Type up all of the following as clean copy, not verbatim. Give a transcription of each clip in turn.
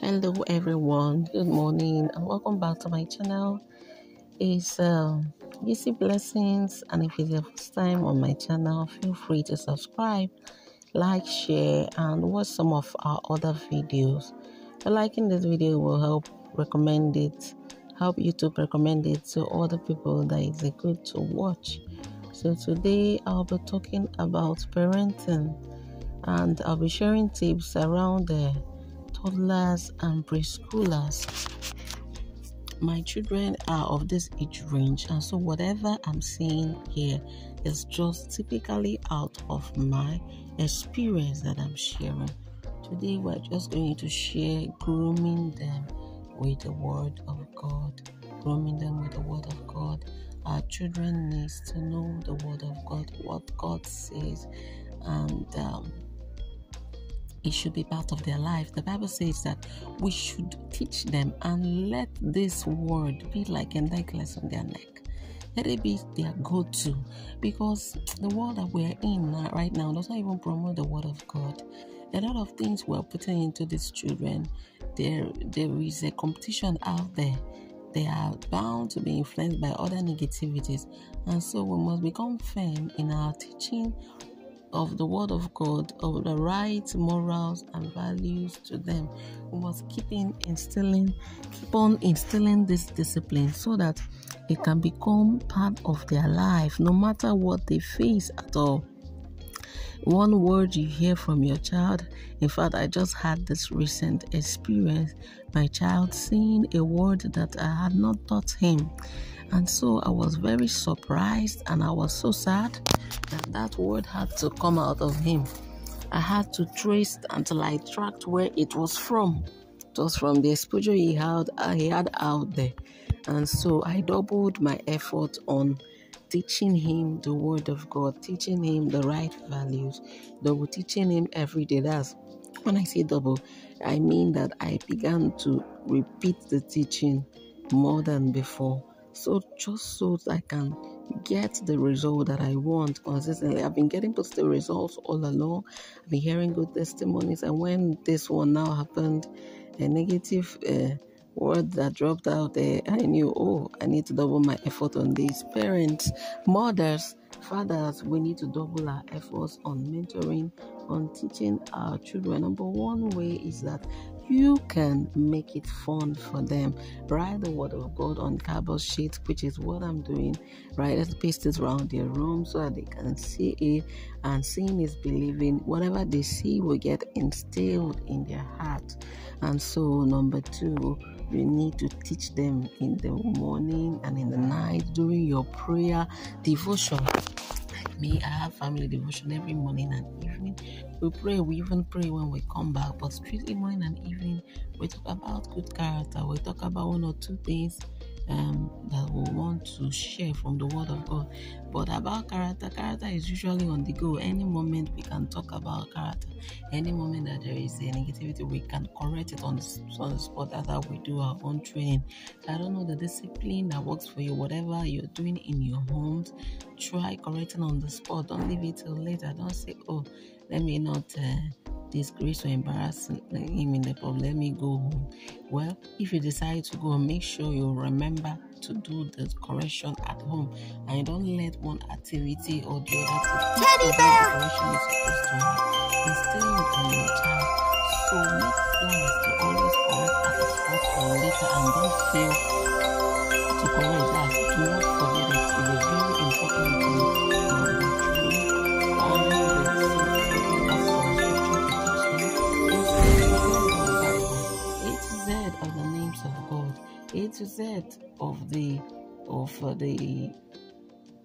Hello everyone, good morning and welcome back to my channel. It's Yucee Blessings, and if it's your first time on my channel, feel free to subscribe, like, share and watch some of our other videos. But liking this video will help YouTube recommend it to other people that is good to watch. So today I'll be talking about parenting, and I'll be sharing tips around the toddlers and preschoolers. My children are of this age range, and so whatever I'm saying here is just typically out of my experience that I'm sharing. Today we're just going to share grooming them with the word of God. Grooming them with the word of God. Our children need to know the word of God, what God says, and it should be part of their life. The Bible says that we should teach them and let this word be like a necklace on their neck. Let it be their go-to, because the world that we're in right now doesn't even promote the word of God. A lot of things we're putting into these children. There is a competition out there. They are bound to be influenced by other negativities, and so we must become firm in our teaching of the word of God, of the right morals and values to them. We must keep on instilling this discipline so that it can become part of their life, no matter what they face at all. One word you hear from your child. In fact, I just had this recent experience, my child saying a word that I had not taught him. And so I was very surprised, and I was so sad that that word had to come out of him. I had to trace until I tracked where it was from. It was from the exposure he had out there. And so I doubled my effort on teaching him the word of God, teaching him the right values, double teaching him every day. That's when I say double, I mean that I began to repeat the teaching more than before. So just so I can get the result that I want consistently. I've been getting positive results all along. I've been hearing good testimonies, and when this one now happened, a negative word that dropped out there, I knew, oh, I need to double my effort on these parents, mothers, fathers. We need to double our efforts on mentoring, on teaching our children. Number one way is that you can make it fun for them. Write the word of God on cardboard sheets, which is what I'm doing. Right, let's paste it around their room so that they can see it, and seeing is believing. Whatever they see will get instilled in their heart. And so number two, you need to teach them in the morning and in the night during your prayer devotion. Me, I have family devotion every morning and evening. We pray, we even pray when we come back, but strictly morning and evening, we talk about good character. We talk about one or two things that we want to share from the word of God. But about character is usually on the go. Any moment we can talk about character. Any moment that there is a negativity, we can correct it on the spot. That's how we do our own training. So I don't know, the discipline that works for you, whatever you're doing in your homes, try correcting on the spot. Don't leave it till later. Don't say, oh, let me not disgrace or embarrass him in the pub, let me go home. Well, if you decide to go, make sure you remember to do the correction at home, and don't let one activity or the other teddy bear correction is supposed to happen. Instead of your child, so make plans to always correct at the spot or later, and don't fail to correct that. Do not forget it. It is very important to Z of the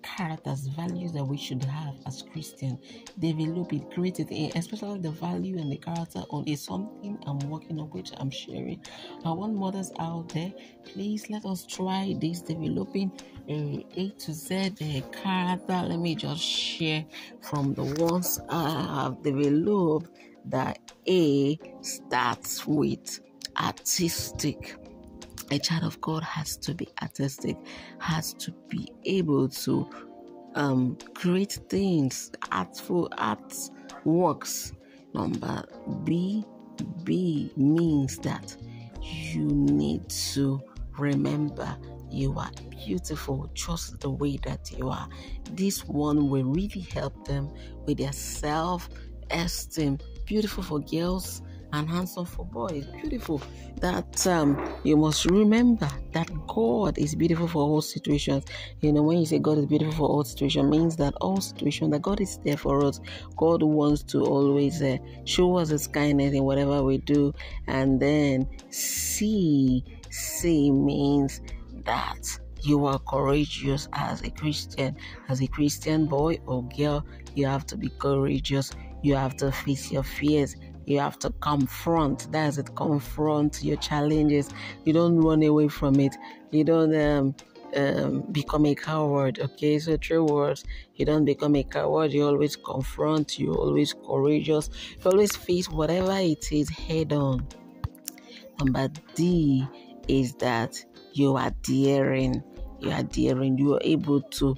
characters, values that we should have as Christians. Develop it, create it, especially the value and the character on is something I'm working on, which I'm sharing. I want mothers out there, please let us try this, developing A to Z character. Let me just share from the ones I have developed. That A starts with artistic. A child of God has to be artistic, has to be able to create things, artful art works. Number B to be means that you need to remember you are beautiful just the way that you are. This one will really help them with their self-esteem. Beautiful for girls and handsome for boys. Beautiful. That you must remember that God is beautiful for all situations. You know, when you say God is beautiful for all situations, means that all situations, that God is there for us. God wants to always show us His kindness in whatever we do. And then see means that you are courageous as a Christian. As a Christian boy or girl, you have to be courageous. You have to face your fears. You have to confront. That's it. Confront your challenges. You don't run away from it. You don't become a coward. Okay, so 3 words. You don't become a coward. You always confront. You're always courageous. You always face whatever it is head on. Number D is that you are daring. You are daring. You are able to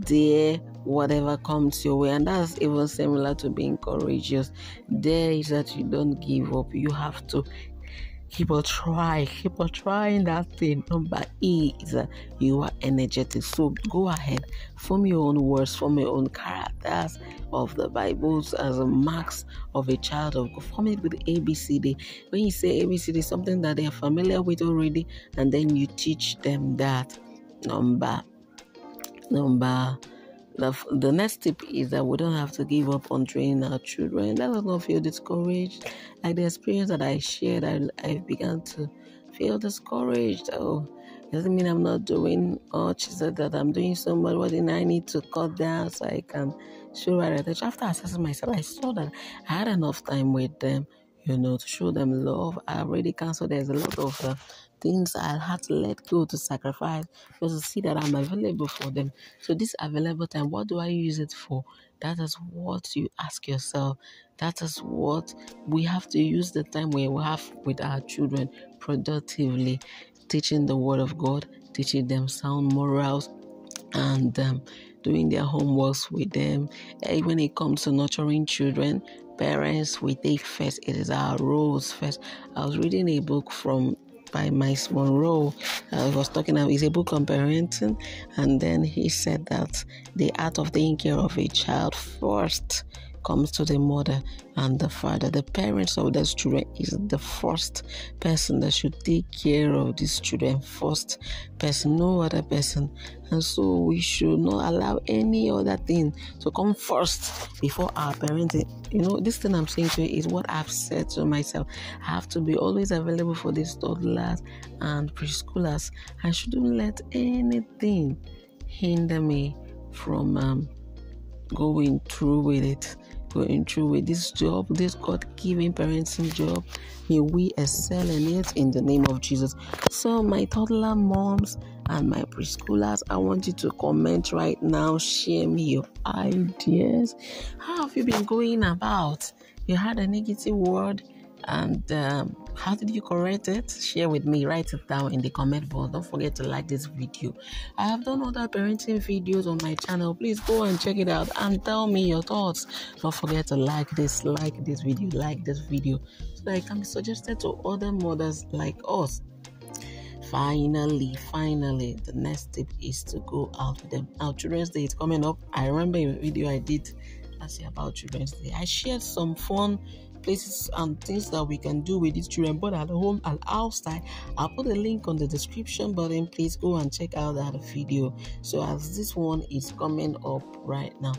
dare whatever comes your way, and that's even similar to being courageous. Dare is that you don't give up. You have to keep on trying that thing. Number E is that you are energetic. So go ahead, form your own words, form your own characters of the Bibles as a marks of a child of God. Form it with ABCD. When you say ABCD, something that they are familiar with already, and then you teach them that. The next tip is that we don't have to give up on training our children. Let us not feel discouraged. Like the experience that I shared, I began to feel discouraged. Oh, doesn't mean I'm not doing much. It's that I'm doing so much. What did I need to cut down so I can show right attention? After assessing myself, I saw that I had enough time with them, you know, to show them love. I already cancelled. There's a lot of things I'll have to let go, to sacrifice, because to see that I'm available for them. So this available time, what do I use it for? That is what you ask yourself. That is what we have to use the time we have with our children productively, teaching the Word of God, teaching them sound morals, and doing their homeworks with them. When it comes to nurturing children, parents, we take first. It is our roles first. I was reading a book by Myles Monroe. I was talking about, it's a book on parenting, and then he said that the art of taking care of a child first comes to the mother and the father. The parents of those children is the first person that should take care of these children. First person, no other person. And so we should not allow any other thing to come first before our parenting. You know, this thing I'm saying to you is what I've said to myself. I have to be always available for these toddlers and preschoolers. I shouldn't let anything hinder me from going through with this job, this God-given parenting job. May we excel in it in the name of Jesus. So my toddler moms and my preschoolers, I want you to comment right now. Share me your ideas. How have you been going about? You had a negative word, and how did you correct it? Share with me. Write it down in the comment box. Don't forget to like this video. I have done other parenting videos on my channel. Please go and check it out and tell me your thoughts. Don't forget to like this video so that it can be suggested to other mothers like us. Finally, the next tip is to go out with them. Now, Children's Day is coming up. I remember a video I did last year about Children's Day. I shared some fun places and things that we can do with these children, both at home and outside. I'll put a link on the description button. Please go and check out that video. So as this one is coming up right now,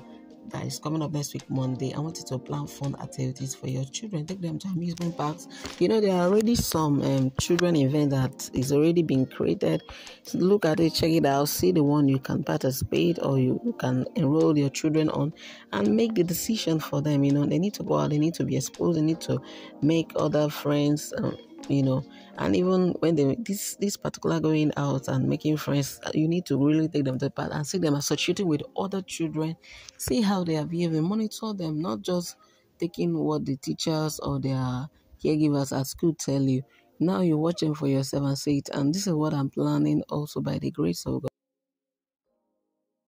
that is coming up next week, Monday, I want you to plan fun activities for your children. Take them to amusement parks. You know, there are already some children event that is already being created. So look at it, check it out, see the one you can participate or you can enroll your children on, and make the decision for them. You know, they need to go out, they need to be exposed, they need to make other friends, you know. And even when this particular going out and making friends, you need to really take them to part and see them associating with other children. See how they are behaving. Monitor them, not just taking what the teachers or their caregivers at school tell you. Now you watch them for yourself and see it. And this is what I'm planning also by the grace of God.